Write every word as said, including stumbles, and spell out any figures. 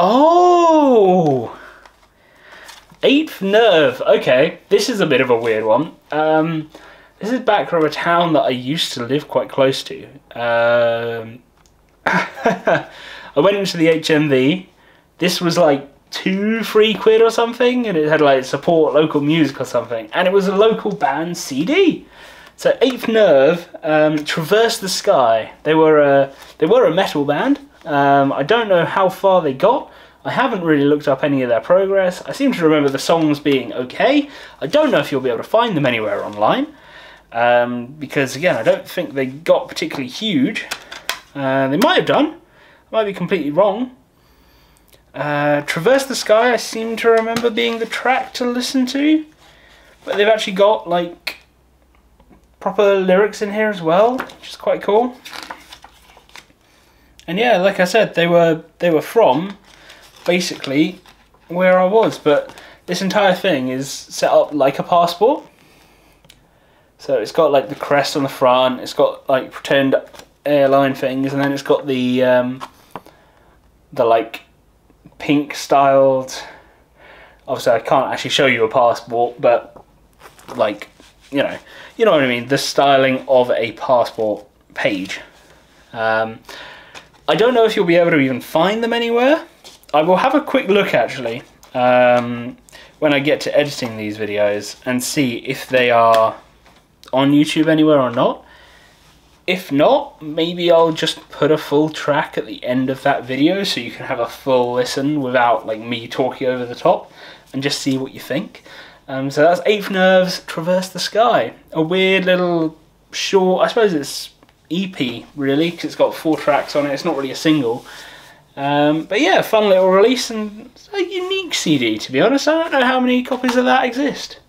Oh! Eighth Nerve. Okay, this is a bit of a weird one. Um, this is back from a town that I used to live quite close to. Um, I went into the H M V. This was like two, three quid or something, and it had like support local music or something, and it was a local band C D. So Eighthnerve, um, Traverse the Sky. They were a they were a metal band. Um, I don't know how far they got. I haven't really looked up any of their progress. I seem to remember the songs being okay. I don't know if you'll be able to find them anywhere online, um, because again, I don't think they got particularly huge. Uh, they might have done. I might be completely wrong. Uh, Traverse the Sky, I seem to remember being the track to listen to, but they've actually got like proper lyrics in here as well, which is quite cool. And yeah, like I said, they were they were from basically where I was, but this entire thing is set up like a passport. So it's got like the crest on the front, it's got like pretend airline things, and then it's got the um, the like pink styled, obviously I can't actually show you a passport, but like, you know, you know what I mean, the styling of a passport page. Um, I don't know if you'll be able to even find them anywhere. I will have a quick look actually um, when I get to editing these videos and see if they are on YouTube anywhere or not. If not, maybe I'll just put a full track at the end of that video so you can have a full listen without like me talking over the top, and just see what you think. Um, so that's Eighthnerve's Traverse the Sky. A weird little short, I suppose it's E P really, because it's got four tracks on it, it's not really a single. Um, but yeah, fun little release, and it's a unique C D to be honest. I don't know how many copies of that exist.